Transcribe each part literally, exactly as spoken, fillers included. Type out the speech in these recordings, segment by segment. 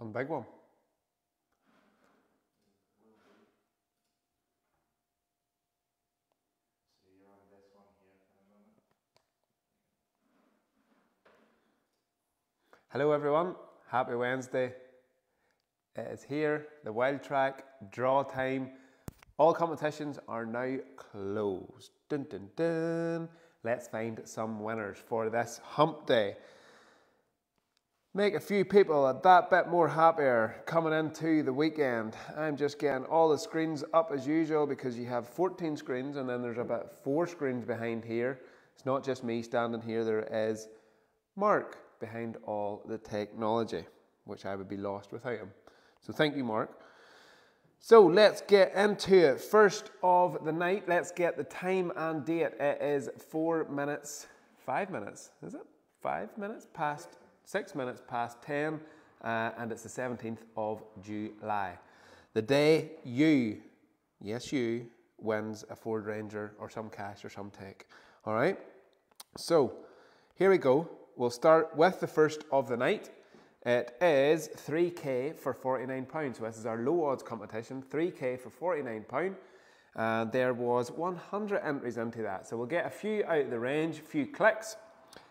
On the big one. So you're on this one here for the moment. Hello everyone, happy Wednesday. It is here, the wild track, draw time. All competitions are now closed. Dun, dun, dun. Let's find some winners for this hump day. Make a few people a that bit more happier coming into the weekend. I'm just getting all the screens up as usual because you have fourteen screens and then there's about four screens behind here. It's not just me standing here, there is Mark behind all the technology, which I would be lost without him. So thank you, Mark. So let's get into it. First of the night, let's get the time and date. It is four minutes, five minutes, is it? Five minutes past Six minutes past ten, uh, and it's the seventeenth of July. The day you, yes you, wins a Ford Ranger or some cash or some tech. All right, so here we go. We'll start with the first of the night. It is three K for forty-nine pounds. So this is our low odds competition, three K for forty-nine pounds. Uh, there was one hundred entries into that. So we'll get a few out of the range, a few clicks.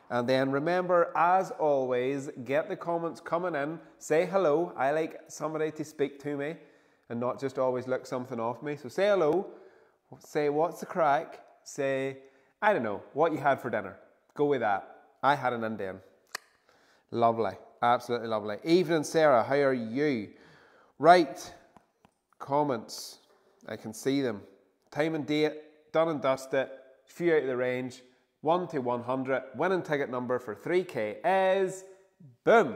And then remember, as always, get the comments coming in, say hello. I like somebody to speak to me and not just always look something off me. So say hello, say what's the crack, say, I don't know, what you had for dinner. Go with that. I had an Indian. Lovely, absolutely lovely. Evening Sarah, how are you? Right, comments, I can see them. Time and date, done and dusted, few out of the range. one to one hundred, winning ticket number for three K is boom.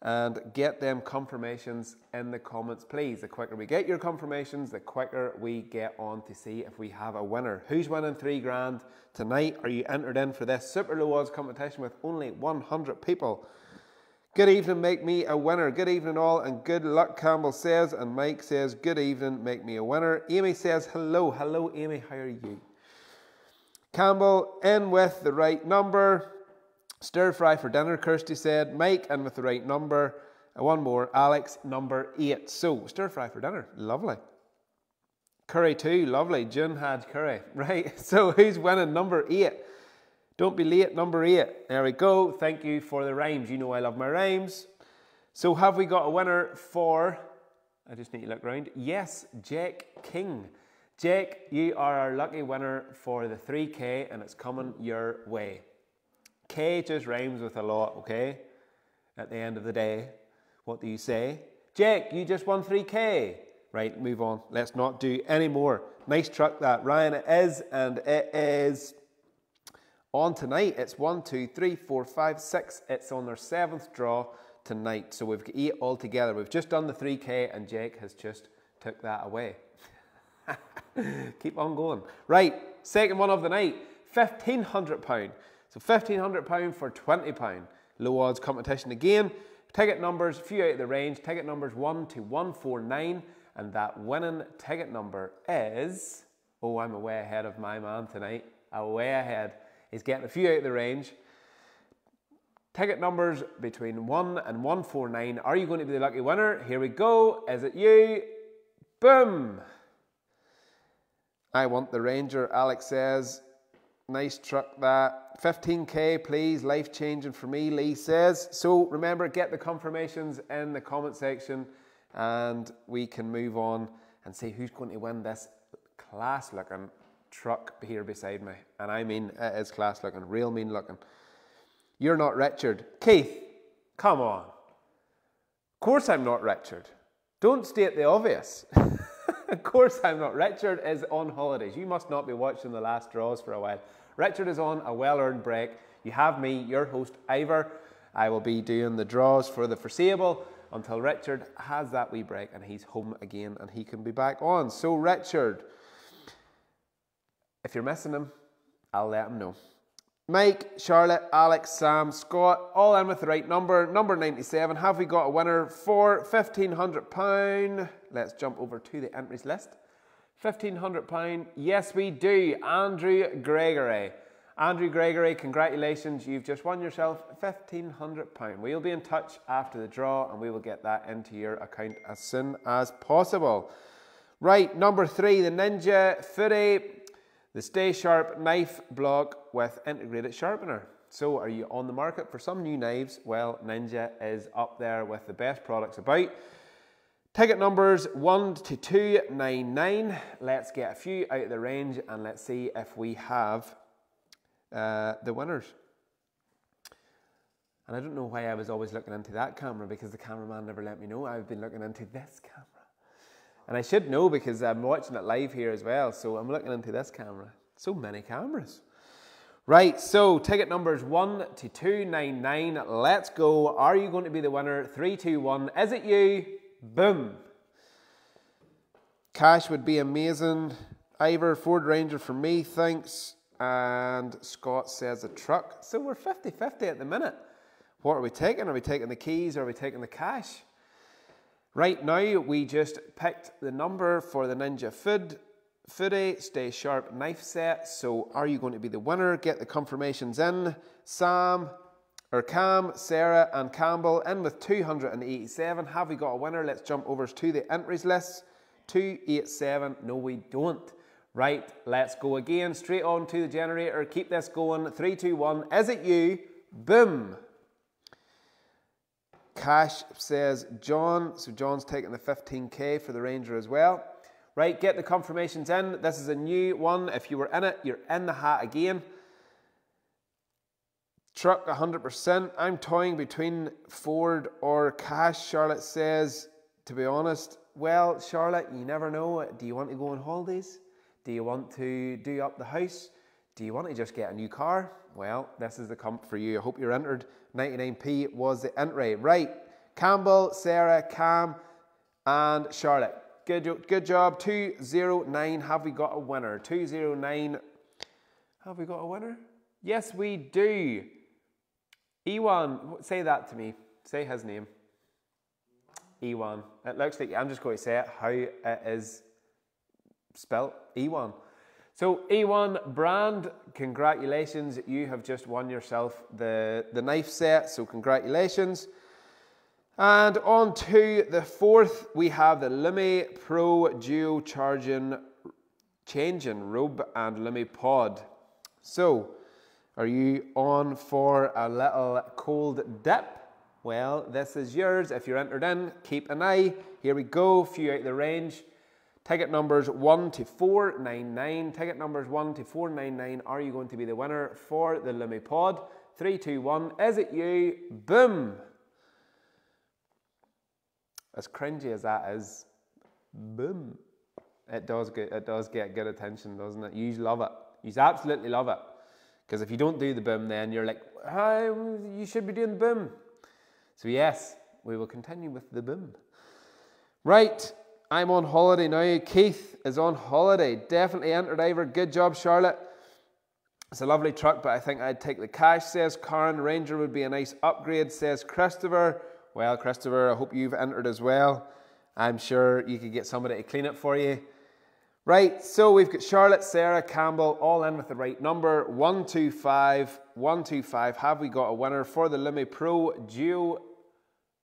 And get them confirmations in the comments, please. The quicker we get your confirmations, the quicker we get on to see if we have a winner. Who's winning three grand tonight? Are you entered in for this super low odds competition with only one hundred people? Good evening, make me a winner. Good evening all, and good luck, Campbell says. And Mike says, good evening, make me a winner. Amy says, hello. Hello, Amy, how are you? Campbell, in with the right number. Stir fry for dinner, Kirsty said. Mike, in with the right number. One more, Alex, number eight. So, stir fry for dinner, lovely. Curry too, lovely. June had curry, right? So, who's winning number eight? Don't be late, number eight. There we go. Thank you for the rhymes. You know I love my rhymes. So, have we got a winner for, I just need to look around. Yes, Jake King. Jake, you are our lucky winner for the three K and it's coming your way. K just rhymes with a lot, okay? At the end of the day, what do you say? Jake, you just won three K. Right, move on. Let's not do any more. Nice truck that, Ryan. It is, and it is on tonight. It's one, two, three, four, five, six. It's on their seventh draw tonight. So we've got eight all together. We've just done the three K and Jake has just took that away. Keep on going. Right, second one of the night, fifteen hundred pounds. So fifteen hundred pounds for twenty pounds. Low odds competition again. Ticket numbers, few out of the range. Ticket numbers one to one forty-nine. And that winning ticket number is, oh, I'm way ahead of my man tonight. Away ahead. He's getting a few out of the range. Ticket numbers between one and one forty-nine. Are you going to be the lucky winner? Here we go. Is it you? Boom. I want the Ranger, Alex says. Nice truck that. fifteen K, please. Life changing for me, Lee says. So remember, get the confirmations in the comment section and we can move on and see who's going to win this class looking truck here beside me. And I mean, it is class looking, real mean looking. You're not Richard. Keith, come on. Of course I'm not Richard. Don't state the obvious. Of course I'm not. Richard is on holidays. You must not be watching the last draws for a while. Richard is on a well-earned break. You have me, your host, Ivor. I will be doing the draws for the foreseeable until Richard has that wee break and he's home again and he can be back on. So Richard, if you're missing him, I'll let him know. Mike, Charlotte, Alex, Sam, Scott, all in with the right number. Number ninety-seven, have we got a winner for fifteen hundred pounds? Let's jump over to the entries list. fifteen hundred pounds, yes we do. Andrew Gregory. Andrew Gregory, congratulations, you've just won yourself fifteen hundred pounds. We'll be in touch after the draw and we will get that into your account as soon as possible. Right, number three, the Ninja Fury, the Stay Sharp knife block with integrated sharpener. So are you on the market for some new knives? Well, Ninja is up there with the best products about. Ticket numbers one to two ninety-nine. Let's get a few out of the range and let's see if we have Uh, the winners. And I don't know why I was always looking into that camera, because the cameraman never let me know. I've been looking into this camera. And I should know because I'm watching it live here as well. So I'm looking into this camera. So many cameras. Right, so ticket numbers one to two ninety-nine. Let's go. Are you going to be the winner? three, two, one. Is it you? Boom. Cash would be amazing. Ivor, Ford Ranger for me, thanks. And Scott says a truck. So we're fifty fifty at the minute. What are we taking? Are we taking the keys? Or are we taking the cash? Right now, we just picked the number for the Ninja Food, Foodie Stay Sharp knife set. So are you going to be the winner? Get the confirmations in. Sam, or Cam, Sarah, and Campbell in with two hundred eighty-seven. Have we got a winner? Let's jump over to the entries list. two eighty-seven. No, we don't. Right, let's go again, straight on to the generator, keep this going, three, two, one, is it you? Boom. Cash says John, so John's taking the fifteen K for the Ranger as well. Right, get the confirmations in, this is a new one, if you were in it, you're in the hat again. Truck one hundred percent, I'm toying between Ford or Cash, Charlotte says, to be honest. Well, Charlotte, you never know, do you want to go on holidays? Do you want to do up the house? Do you want to just get a new car? Well, this is the comp for you. I hope you're entered. ninety-nine p was the entry. Right, Campbell, Sarah, Cam, and Charlotte. Good, good job. two oh nine, have we got a winner? two oh nine, have we got a winner? Yes, we do. Ewan, say that to me. Say his name. Ewan. It looks like, I'm just going to say it, how it is spelt, Ewan. So Ewan Brand, congratulations, you have just won yourself the, the knife set, so congratulations. And on to the fourth, we have the Lumi Pro Duo Charging Changing Robe and Lumi Pod. So, are you on for a little cold dip? Well, this is yours. If you're entered in, keep an eye. Here we go, a few out the range. Ticket numbers one to four ninety-nine. Ticket numbers one to four ninety-nine. Are you going to be the winner for the Lumi Pod? three, two, one. Is it you? Boom. As cringy as that is, boom. It does get, it does get good attention, doesn't it? You love it. You absolutely love it. Because if you don't do the boom, then you're like, oh, you should be doing the boom. So yes, we will continue with the boom. Right. I'm on holiday now. Keith is on holiday. Definitely entered, Ivor. Good job, Charlotte. It's a lovely truck, but I think I'd take the cash, says Karen. Ranger would be a nice upgrade, says Christopher. Well, Christopher, I hope you've entered as well. I'm sure you could get somebody to clean it for you. Right, so we've got Charlotte, Sarah, Campbell, all in with the right number. one two five, one two five. Have we got a winner for the Lumi Pro Duo?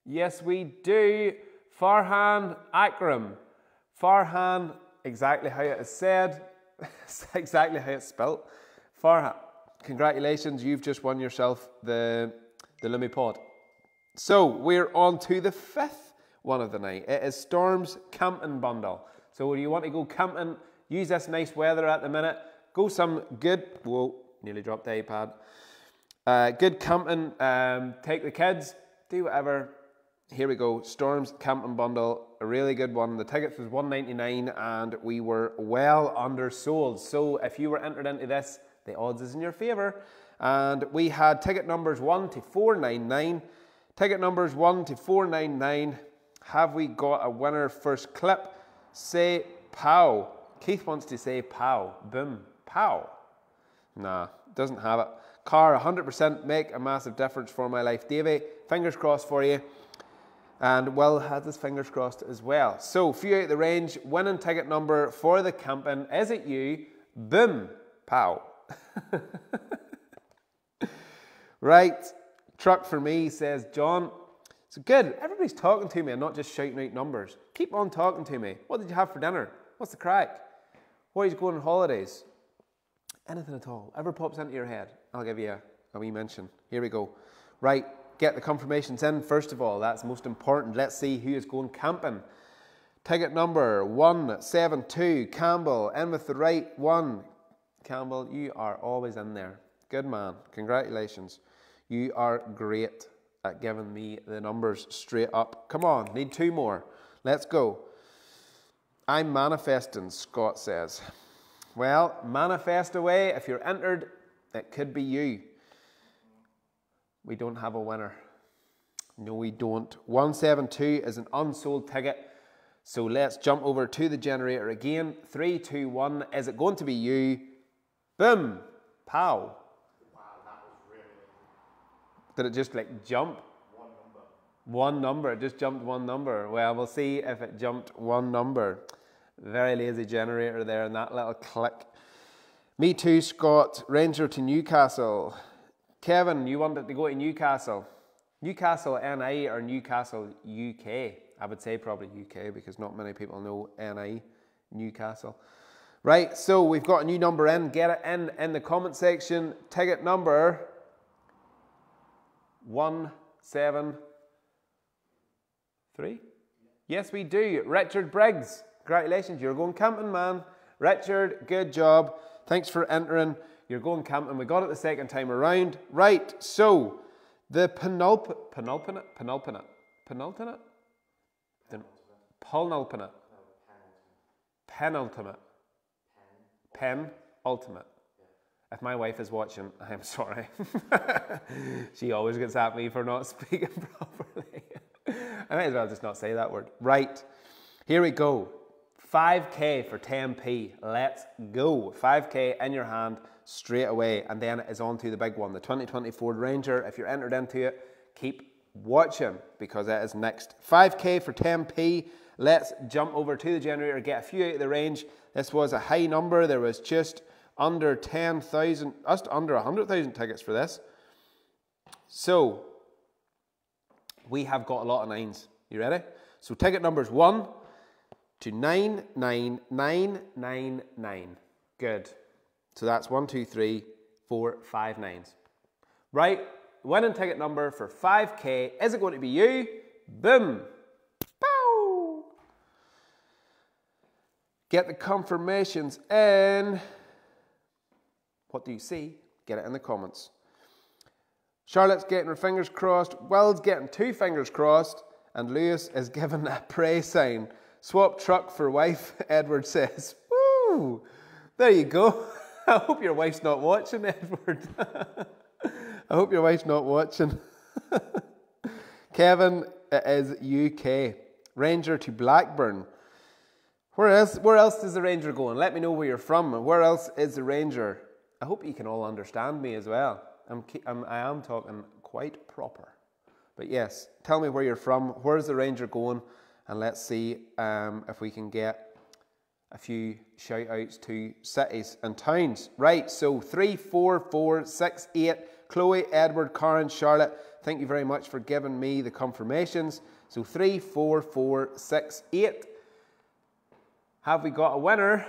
Yes, we do. Farhan Akram. Farhan, exactly how it is said, exactly how it's spelt. Farhan, congratulations, you've just won yourself the, the Lumi Pod. So we're on to the fifth one of the night. It is Storm's Camping Bundle. So if you want to go camping, use this nice weather at the minute, go some good, whoa, nearly dropped the iPad. Uh, good camping, um, take the kids, do whatever. Here we go, Storm's Camping Bundle, a really good one. The tickets was one ninety-nine and we were well undersold. So if you were entered into this, the odds is in your favour. And we had ticket numbers one to four ninety-nine. Ticket numbers one to four ninety-nine. Have we got a winner? First clip, say pow. Keith wants to say pow, boom, pow. Nah, doesn't have it. Car, one hundred percent make a massive difference for my life. Davey, fingers crossed for you. And Will has his fingers crossed as well. So, few out the range, winning ticket number for the camping. Is it you? Boom. Pow. Right, truck for me, says John. It's good. Everybody's talking to me and not just shouting out numbers. Keep on talking to me. What did you have for dinner? What's the crack? Where are you going on holidays? Anything at all. Ever pops into your head, I'll give you a, a wee mention. Here we go. Right, get the confirmations in first of all. That's most important. Let's see who is going camping. Ticket number one seven two, Campbell. In with the right one. Campbell, you are always in there. Good man. Congratulations. You are great at giving me the numbers straight up. Come on, need two more. Let's go. I'm manifesting, Scott says. Well, manifest away. If you're entered, it could be you. We don't have a winner. No, we don't. one seven two is an unsold ticket. So let's jump over to the generator again. three two one. Is it going to be you? Boom. Pow. Wow, that was really... Did it just like jump? One number. One number. It just jumped one number. Well, we'll see if it jumped one number. Very lazy generator there and that little click. Me too, Scott. Ranger to Newcastle. Kevin, you wanted to go to Newcastle. Newcastle N I or Newcastle U K? I would say probably U K because not many people know N I, Newcastle. Right, so we've got a new number in. Get it in in the comment section. Ticket number one seven three. Yes, we do. Richard Briggs. Congratulations, you're going camping, man. Richard, good job. Thanks for entering. You're going camping. We got it the second time around. Right, so the penulp penulpinate, penulpinate, penulpinate, penultimate, penultimate, penultimate, penultimate. If my wife is watching, I'm sorry. She always gets at me for not speaking properly. I might as well just not say that word. Right, here we go. five K for ten P. Let's go. five K in your hand straight away. And then it is on to the big one, the twenty twenty Ford Ranger. If you're entered into it, keep watching because it is next. five K for ten P. Let's jump over to the generator, get a few out of the range. This was a high number. There was just under ten thousand, just under one hundred thousand tickets for this. So we have got a lot of nines. You ready? So ticket numbers one to nine, nine, nine, nine, nine. Good. So that's one, two, three, four, five nines. Right, winning ticket number for five K. Is it going to be you? Boom. Bow. Get the confirmations in. What do you see? Get it in the comments. Charlotte's getting her fingers crossed. Will's getting two fingers crossed. And Lewis is giving that pray sign. Swap truck for wife, Edward says. Woo! There you go. I hope your wife's not watching, Edward. I hope your wife's not watching. Kevin, it is U K. Ranger to Blackburn. Where else, where else is the Ranger going? Let me know where you're from. Where else is the Ranger? I hope you can all understand me as well. I'm, I'm, I am talking quite proper. But yes, tell me where you're from. Where's the Ranger going? And let's see um, if we can get a few shout outs to cities and towns. Right, so three four four six eight, Chloe, Edward, Karen, Charlotte, thank you very much for giving me the confirmations. So three four four six eight. Have we got a winner?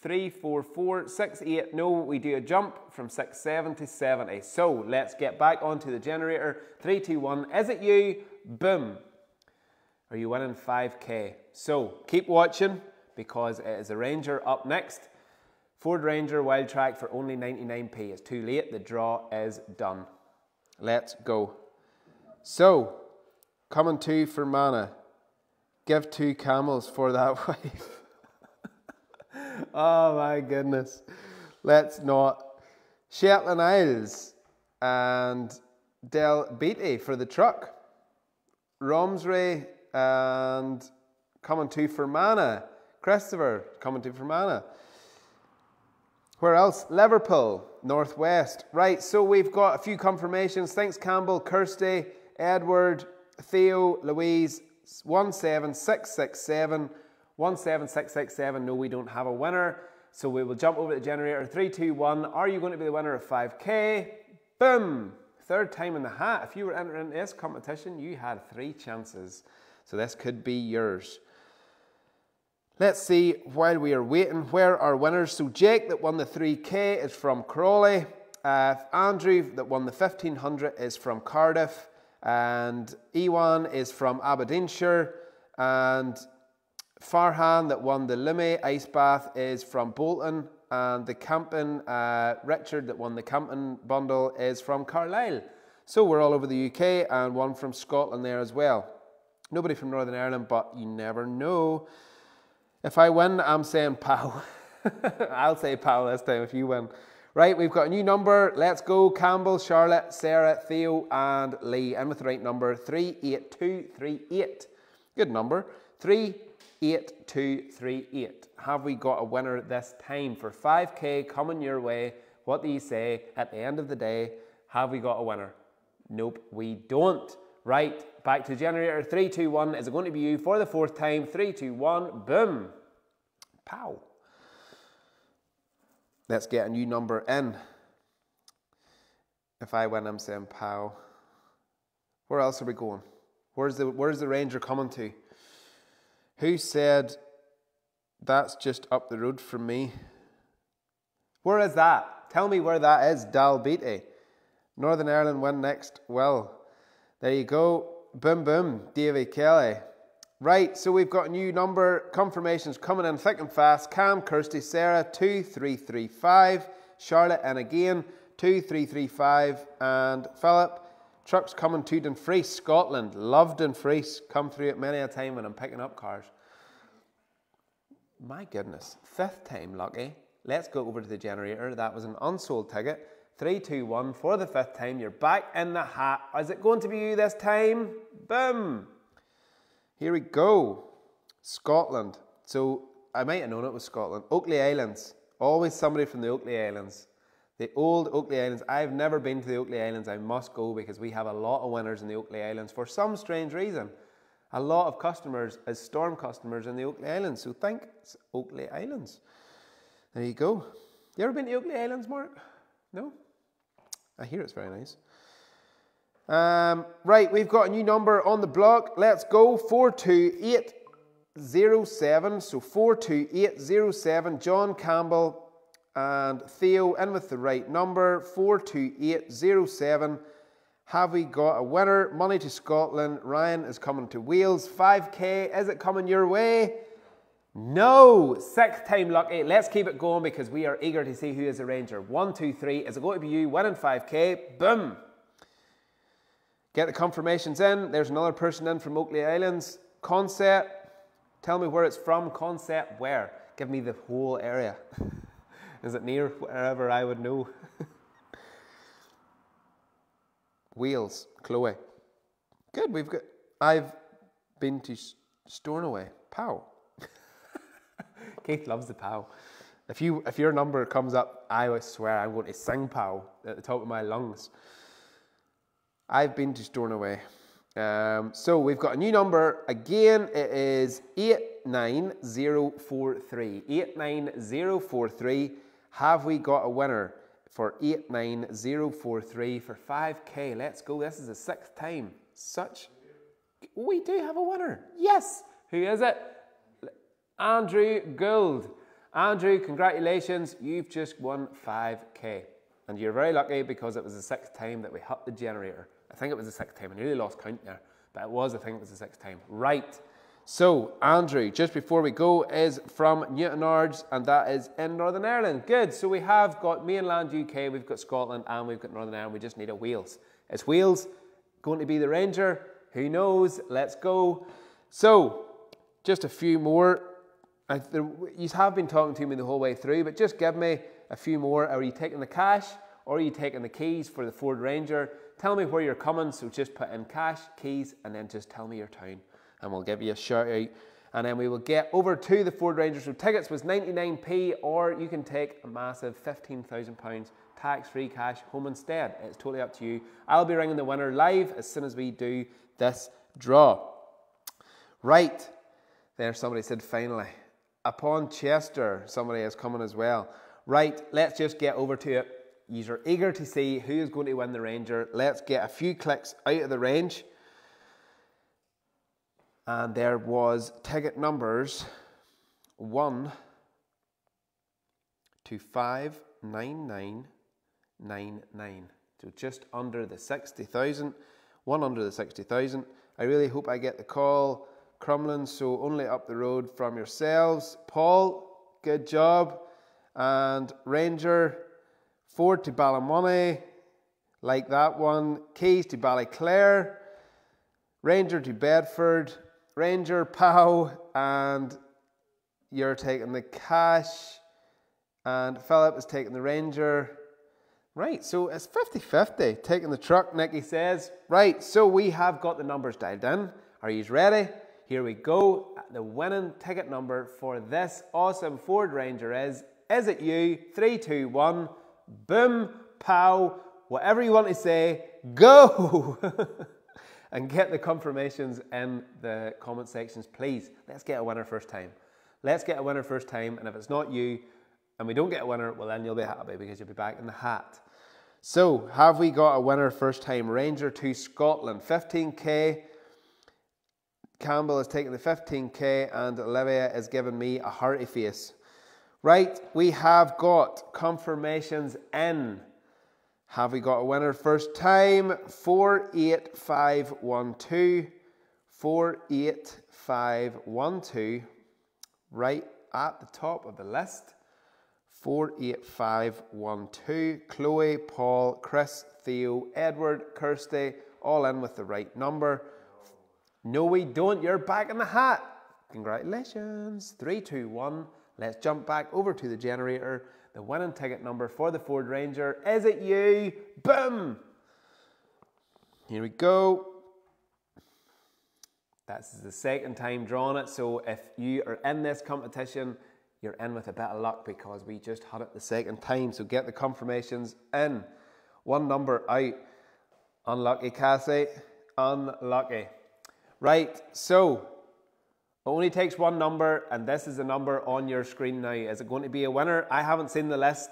three four four six eight. No, we do a jump from sixty-seven to seventy. So let's get back onto the generator. three two one. Is it you? Boom. Are you winning five K? So keep watching because it is a Ranger up next. Ford Ranger Wild Track for only ninety-nine P. It's too late. The draw is done. Let's go. So coming to for Mana. Give two camels for that wife. Oh my goodness. Let's not. Shetland Isles and Del Beatty for the truck. Romsray and coming to Fermanagh. Christopher coming to Fermanagh. Where else? Liverpool, Northwest. Right, so we've got a few confirmations. Thanks, Campbell, Kirsty, Edward, Theo, Louise. one seven six six seven. one seven six six seven. No, we don't have a winner. So we will jump over to the generator. three two one. Are you going to be the winner of five K? Boom. third time in the hat. If you were entering this competition, you had three chances. So this could be yours. Let's see, while we are waiting, where are winners? So Jake that won the three K is from Crawley. Uh, Andrew that won the fifteen hundred is from Cardiff. And Ewan is from Aberdeenshire. And Farhan that won the Lumi ice bath is from Bolton. And the camping, uh, Richard that won the camping bundle is from Carlisle. So we're all over the U K, and one from Scotland there as well. Nobody from Northern Ireland, but you never know. If I win, I'm saying pal. I'll say pal this time if you win. Right, we've got a new number. Let's go. Campbell, Charlotte, Sarah, Theo, and Lee. In with the right number, three eight two three eight. Good number. three eight two three eight. Have we got a winner this time for five K coming your way? What do you say at the end of the day? Have we got a winner? Nope, we don't. Right, back to generator. Three two one. Is it going to be you for the fourth time? Three two one. Boom. Pow. Let's get a new number in. If I win, I'm saying pow. Where else are we going? Where's the where's the Ranger coming to? Who said that's just up the road from me? Where is that? Tell me where that is, Dalbeatty. Northern Ireland win next. Well, there you go. Boom, boom, Davy Kelly. Right, so we've got a new number. Confirmations coming in thick and fast. Cam, Kirsty, Sarah, two three three five. Charlotte, and again, two three three five. And Philip, trucks coming to Dumfries, Scotland. Love Dumfries. Come through it many a time when I'm picking up cars. My goodness. Fifth time lucky. Let's go over to the generator. That was an unsold ticket. three two one for the fifth time. You're back in the hat. Is it going to be you this time? Boom. Here we go. Scotland. So I might have known it was Scotland. Oakley Islands. Always somebody from the Oakley Islands. The old Oakley Islands. I've never been to the Oakley Islands. I must go because we have a lot of winners in the Oakley Islands for some strange reason. A lot of customers as Storm customers in the Oakley Islands. So thanks, Oakley Islands. There you go. You ever been to the Oakley Islands, Mark? No? I hear it's very nice. Um, right, we've got a new number on the block. Let's go. four two eight zero seven. So four two eight zero seven. John Campbell and Theo in with the right number, four two eight zero seven. Have we got a winner? Money to Scotland. Ryan is coming to Wales. five K, is it coming your way? No, sixth time lucky. Let's keep it going because we are eager to see who is a Ranger. One, two, three. Is it going to be you winning five K? Boom. Get the confirmations in. There's another person in from Oakley Islands. Concept. Tell me where it's from. Concept where? Give me the whole area. Is it near wherever I would know? Wales, Chloe. Good, we've got... I've been to Stornoway. Pow. Keith loves the pow. If, you, if your number comes up, I swear I'm going to sing pow at the top of my lungs. I've been to Stornoway. Um, so we've got a new number. Again, it is eight nine zero four three. eight nine zero four three. Have we got a winner for eight nine zero four three for five K? Let's go. This is the sixth time. Such... We do have a winner. Yes. Who is it? Andrew Gould. Andrew, congratulations. You've just won five K. And you're very lucky because it was the sixth time that we hit the generator. I think it was the sixth time. I nearly lost count there. But it was, I think it was the sixth time. Right. So, Andrew, just before we go, is from Newtonards, and that is in Northern Ireland. Good. So we have got mainland U K, we've got Scotland, and we've got Northern Ireland. We just need a Wales. Is Wales going to be the Ranger? Who knows? Let's go. So, just a few more. I, there, you have been talking to me the whole way through, but just give me a few more. Are you taking the cash, or are you taking the keys for the Ford Ranger? Tell me where you're coming, so just put in cash, keys, and then just tell me your town. And we'll give you a shout out. And then we will get over to the Ford Ranger. So tickets was ninety-nine p, or you can take a massive fifteen thousand pounds tax-free cash home instead. It's totally up to you. I'll be ringing the winner live as soon as we do this draw. Right. There, somebody said finally. Upon Chester, somebody is coming as well. Right, let's just get over to it. You're eager to see who is going to win the Ranger. Let's get a few clicks out of the range. And there was ticket numbers one to five nine nine nine nine. So just under the sixty thousand. One under the sixty thousand. I really hope I get the call, Crumlin. So only up the road from yourselves, Paul. Good job. And Ranger. Ford to Ballymoney, like that one. Keys to Ballyclare, Ranger to Bedford, Ranger Pow, and you're taking the cash, and Philip is taking the Ranger. Right, so it's fifty fifty, taking the truck, Nicky says. Right, so we have got the numbers dialed in. Are you ready? Here we go. The winning ticket number for this awesome Ford Ranger is, is it you? three two one. Boom, pow, whatever you want to say, go! And get the confirmations in the comment sections, please. Let's get a winner first time. Let's get a winner first time, and if it's not you, and we don't get a winner, well then you'll be happy because you'll be back in the hat. So, have we got a winner first time? Ranger to Scotland, fifteen K. Campbell is taking the fifteen K, and Olivia is giving me a hearty face. Right, we have got confirmations in. Have we got a winner first time? four eight five one two. four eight five one two. Right at the top of the list. four eight five one two. Chloe, Paul, Chris, Theo, Edward, Kirsty, all in with the right number. No, we don't. You're back in the hat. Congratulations. three two one. Let's jump back over to the generator. The winning ticket number for the Ford Ranger. Is it you? Boom! Here we go. That's the second time drawing it. So if you are in this competition, you're in with a bit of luck because we just had it the second time. So get the confirmations in. One number out. Unlucky, Cassie. Unlucky. Right, so only takes one number, and this is the number on your screen now. Is it going to be a winner? I haven't seen the list.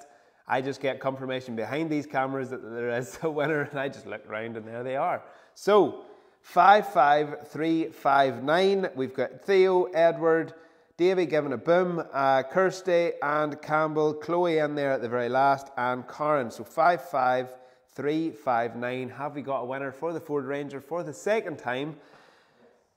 I just get confirmation behind these cameras that there is a winner, and I just look around and there they are. So, five five three five nine. We've got Theo, Edward, Davey giving a boom, uh, Kirsty and Campbell, Chloe in there at the very last, and Karen. So, five five three five nine. Have we got a winner for the Ford Ranger for the second time?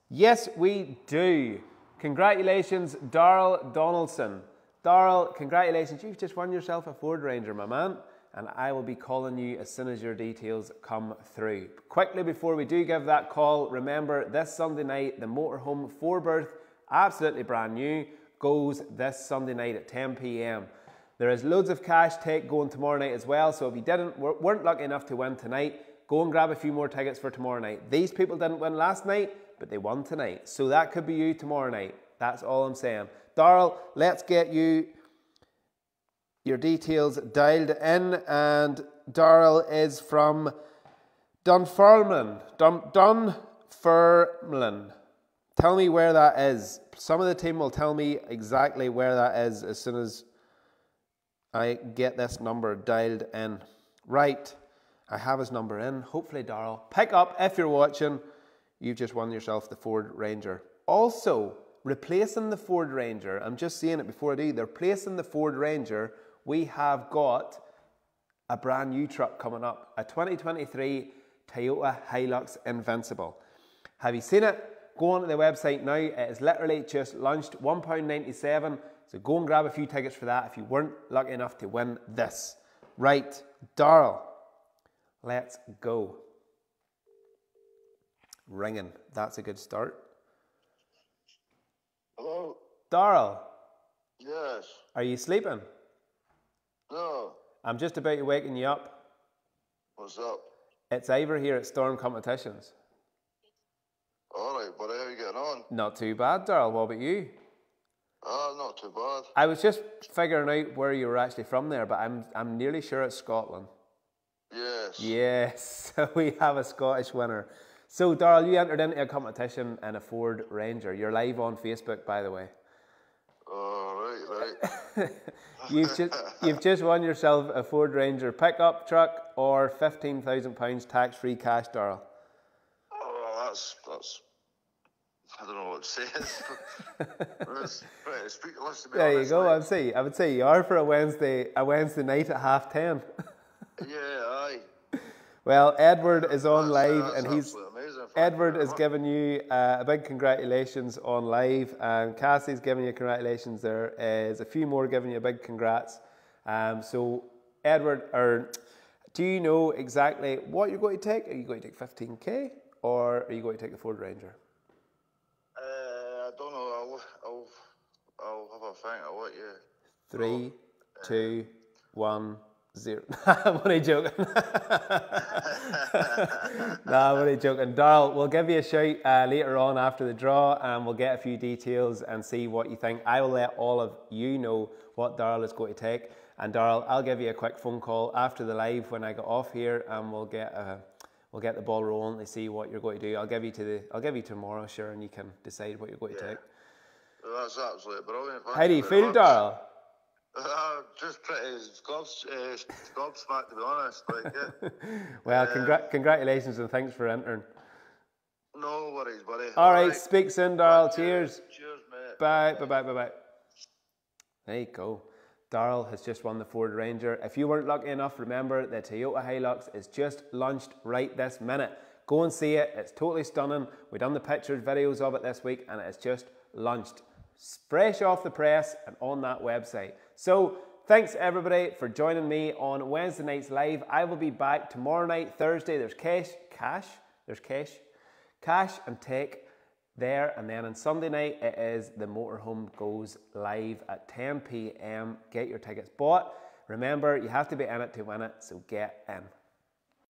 Yes, we do. Congratulations, Daryl Donaldson. Daryl, congratulations. You've just won yourself a Ford Ranger, my man. And I will be calling you as soon as your details come through. Quickly, before we do give that call, remember this Sunday night, the motorhome for birth, absolutely brand new, goes this Sunday night at ten P M There is loads of cash take going tomorrow night as well. So if you didn't, weren't lucky enough to win tonight, go and grab a few more tickets for tomorrow night. These people didn't win last night, but they won tonight. So that could be you tomorrow night. That's all I'm saying. Daryl, let's get you your details dialed in. And Daryl is from Dunfermline. Dun Dunfermline. Tell me where that is. Some of the team will tell me exactly where that is as soon as I get this number dialed in. Right. I have his number in. Hopefully, Daryl, pick up if you're watching. You've just won yourself the Ford Ranger. Also, replacing the Ford Ranger, I'm just saying it before I do, they're replacing the Ford Ranger, we have got a brand new truck coming up, a twenty twenty-three Toyota Hilux Invincible. Have you seen it? Go on to the website now, it is literally just launched, one pound ninety-seven, so go and grab a few tickets for that if you weren't lucky enough to win this. Right, Daryl, let's go. Ringing. That's a good start. Hello? Daryl? Yes? Are you sleeping? No. I'm just about to waken you up. What's up? It's Ivor here at Storm Competitions. Alright, but how are you getting on? Not too bad, Daryl. What about you? Ah, uh, not too bad. I was just figuring out where you were actually from there, but I'm, I'm nearly sure it's Scotland. Yes. Yes. We have a Scottish winner. So, Daryl, you entered into a competition in a Ford Ranger. You're live on Facebook, by the way. All right, right? You've just you've just won yourself a Ford Ranger pickup truck or fifteen thousand pounds tax-free cash, Daryl. Oh, that's that's. I don't know what it says. It's pretty speechless, to be there honest, you go. Like. I'd say I would say you are for a Wednesday a Wednesday night at half ten. Yeah, aye. Well, Edward is on that's, live, that's and he's amazing. Edward has given you uh, a big congratulations on live, and Cassie's giving you congratulations. There is a few more giving you a big congrats. Um, so, Edward, or do you know exactly what you're going to take? Are you going to take fifteen K, or are you going to take the Ford Ranger? I'll have a think, I'll let you. Three, oh, two, uh, one, zero. I'm only joking. Nah, I'm only joking. Daryl, we'll give you a shout uh, later on after the draw, and we'll get a few details and see what you think. I will let all of you know what Daryl is going to take. And Daryl, I'll give you a quick phone call after the live when I get off here, and we'll get a, we'll get the ball rolling to see what you're going to do. I'll give you to the I'll give you tomorrow, sure, and you can decide what you're going to yeah. take. That's absolutely brilliant. Thank How do you feel, Daryl? Uh, just pretty gobsmacked, uh, to be honest. Like, yeah. Well, uh, congr congratulations and thanks for entering. No worries, buddy. All right, right. Speak soon, Daryl. Cheers. Cheers, mate. Bye, bye, bye, bye, bye. There you go. Daryl has just won the Ford Ranger. If you weren't lucky enough, remember the Toyota Hilux is just launched right this minute. Go and see it. It's totally stunning. We've done the pictures, videos of it this week, and it's just launched fresh off the press and on that website. So thanks everybody for joining me on Wednesday night's live. I will be back tomorrow night, Thursday. There's cash, cash, there's cash, cash and take there. And then on Sunday night, it is the Motorhome Goes live at ten P M Get your tickets bought. Remember, you have to be in it to win it, so get in.